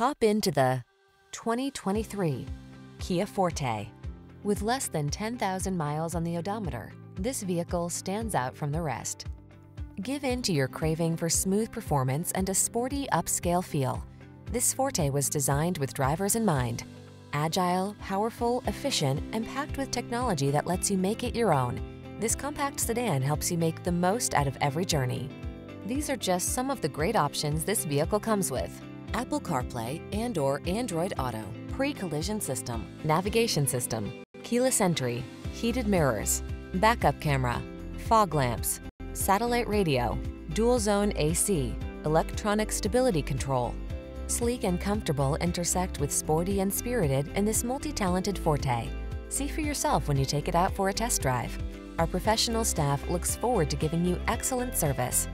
Hop into the 2023 Kia Forte. With less than 10,000 miles on the odometer, this vehicle stands out from the rest. Give in to your craving for smooth performance and a sporty, upscale feel. This Forte was designed with drivers in mind. Agile, powerful, efficient, and packed with technology that lets you make it your own. This compact sedan helps you make the most out of every journey. These are just some of the great options this vehicle comes with: Apple CarPlay and/or Android Auto, pre-collision system, navigation system, keyless entry, heated mirrors, backup camera, fog lamps, satellite radio, dual zone AC, electronic stability control. Sleek and comfortable intersect with sporty and spirited in this multi-talented Forte. See for yourself when you take it out for a test drive. Our professional staff looks forward to giving you excellent service.